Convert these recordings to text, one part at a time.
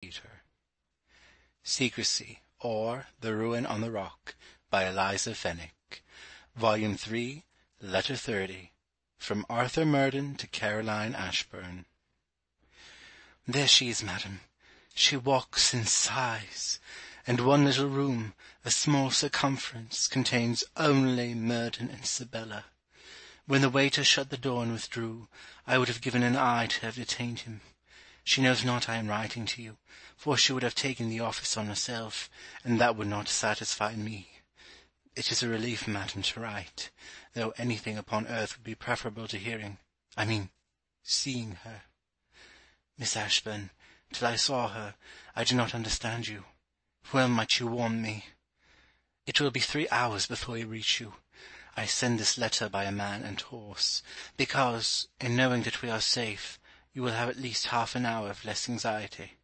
Peter. Secrecy, or The Ruin on the Rock, by Eliza Fenwick. Volume 3, Letter 30. From Arthur Murden to Caroline Ashburn. There she is, madam. She walks and sighs, and one little room, a small circumference, contains only Murden and Sibella. When the waiter shut the door and withdrew, I would have given an eye to have detained him. She knows not I am writing to you, for she would have taken the office on herself, and that would not satisfy me. It is a relief, madam, to write, though anything upon earth would be preferable to seeing her. Miss Ashburn, till I saw her, I did not understand you. Well might you warn me. It will be 3 hours before we reach you. I send this letter by a man and horse, because, in knowing that we are safe, you will have at least half an hour of less anxiety.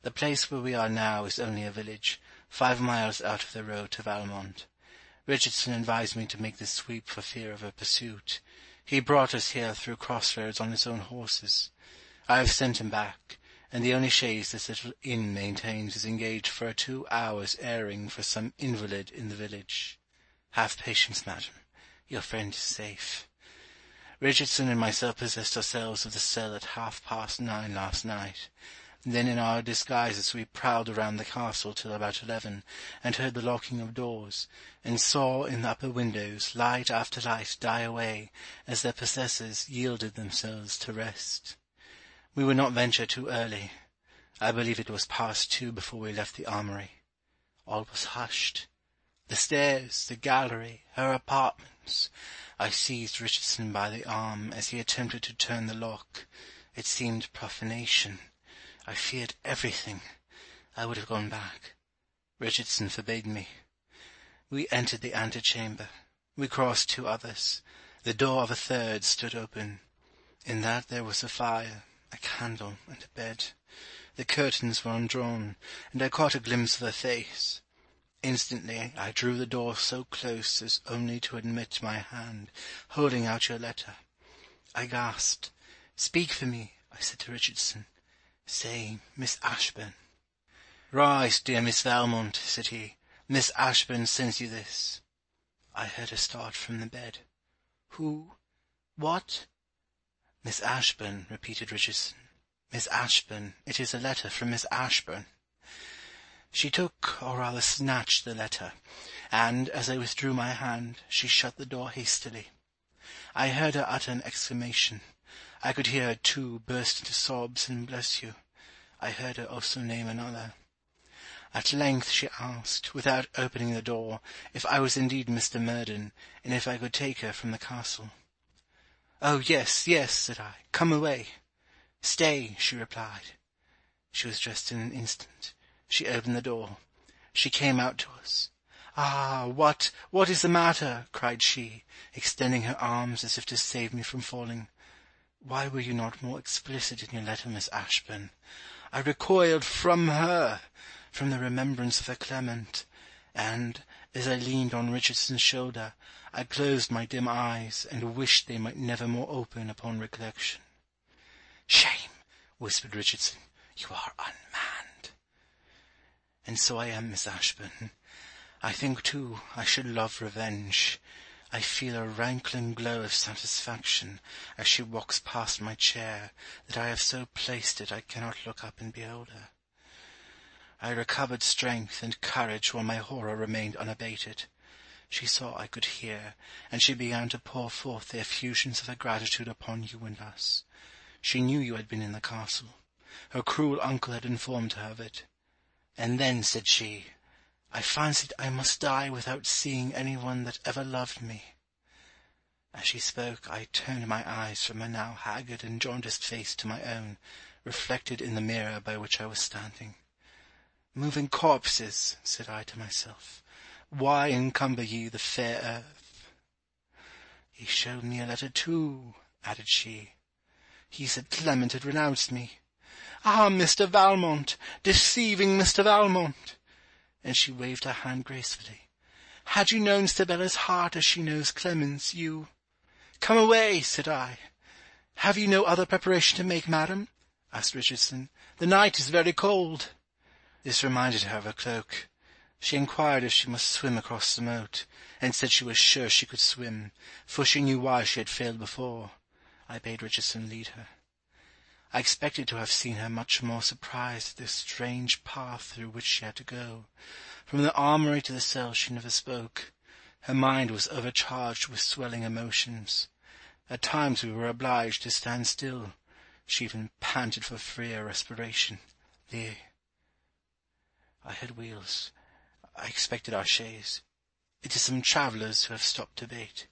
The place where we are now is only a village, 5 miles out of the road to Valmont. Richardson advised me to make this sweep for fear of a pursuit. He brought us here through crossroads on his own horses. I have sent him back, and the only chaise this little inn maintains is engaged for a 2 hours' airing for some invalid in the village. Have patience, madam. Your friend is safe. Richardson and myself possessed ourselves of the cell at 9:30 last night. Then in our disguises we prowled around the castle till about 11, and heard the locking of doors, and saw in the upper windows light after light die away, as their possessors yielded themselves to rest. We would not venture too early. I believe it was 2:15 before we left the armoury. All was hushed. The stairs, the gallery, her apartments. I seized Richardson by the arm as he attempted to turn the lock. It seemed profanation. I feared everything. I would have gone back. Richardson forbade me. We entered the antechamber. We crossed 2 others. The door of a third stood open. In that there was a fire, a candle, and a bed. The curtains were undrawn, and I caught a glimpse of her face. Instantly I drew the door so close as only to admit my hand, holding out your letter. I gasped. "Speak for me," I said to Richardson. "Say, Miss Ashburn." "Rise, dear Miss Valmont," said he. "Miss Ashburn sends you this." I heard her start from the bed. "Who? What?" "Miss Ashburn," repeated Richardson. "Miss Ashburn. It is a letter from Miss Ashburn." She took, or rather snatched, the letter, and, as I withdrew my hand, she shut the door hastily. I heard her utter an exclamation. I could hear her, too, burst into sobs and bless you. I heard her also name another. At length she asked, without opening the door, if I was indeed Mr. Murden, and if I could take her from the castle. "Oh, yes, yes," said I. "Come away." "Stay," she replied. She was dressed in an instant. She opened the door. She came out to us. "Ah, what is the matter?" cried she, extending her arms as if to save me from falling. "Why were you not more explicit in your letter, Miss Ashburn? I recoiled from her, from the remembrance of her Clement, and, as I leaned on Richardson's shoulder, I closed my dim eyes, and wished they might never more open upon recollection." "Shame!" whispered Richardson. "You are unmanned." "And so I am, Miss Ashburn. I think, too, I should love revenge. I feel a rankling glow of satisfaction, as she walks past my chair, that I have so placed it I cannot look up and behold her." I recovered strength and courage while my horror remained unabated. She saw I could hear, and she began to pour forth the effusions of her gratitude upon you and us. She knew you had been in the castle. Her cruel uncle had informed her of it. "And then," said she, "I fancied I must die without seeing any one that ever loved me." As she spoke, I turned my eyes from her now haggard and jaundiced face to my own, reflected in the mirror by which I was standing. "Moving corpses," said I to myself, "why encumber ye the fair earth?" "He showed me a letter too," added she. "He said Clement had renounced me. Ah, Mr. Valmont, deceiving Mr. Valmont!" And she waved her hand gracefully. "Had you known Sibella's heart as she knows Clement's, you—" "Come away," said I. "Have you no other preparation to make, madam?" asked Richardson. The night is very cold." This reminded her of her cloak. She inquired if she must swim across the moat, and said she was sure she could swim, for she knew why she had failed before. I bade Richardson lead her. I expected to have seen her much more surprised at this strange path through which she had to go. From the armoury to the cell she never spoke. Her mind was overcharged with swelling emotions. At times we were obliged to stand still. She even panted for freer respiration. I heard wheels. I expected our chaise. It is some travellers who have stopped to bait.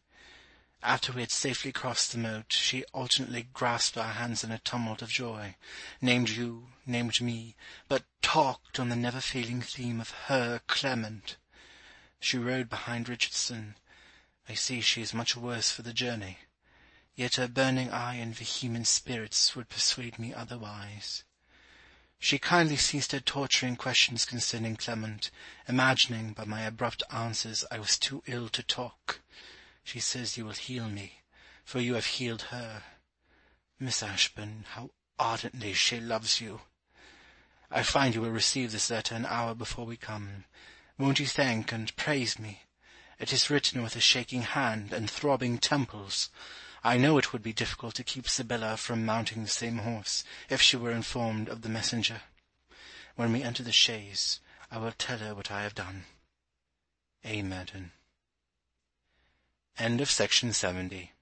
After we had safely crossed the moat, she alternately grasped our hands in a tumult of joy, named you, named me, but talked on the never-failing theme of her Clement. She rode behind Richardson. I see she is much worse for the journey. Yet her burning eye and vehement spirits would persuade me otherwise. She kindly ceased her torturing questions concerning Clement, imagining by my abrupt answers I was too ill to talk. She says you will heal me, for you have healed her. Miss Ashburn, how ardently she loves you! I find you will receive this letter an hour before we come. Won't you thank and praise me? It is written with a shaking hand and throbbing temples. I know it would be difficult to keep Sibella from mounting the same horse, if she were informed of the messenger. When we enter the chaise, I will tell her what I have done. A. Murden. End of section 70.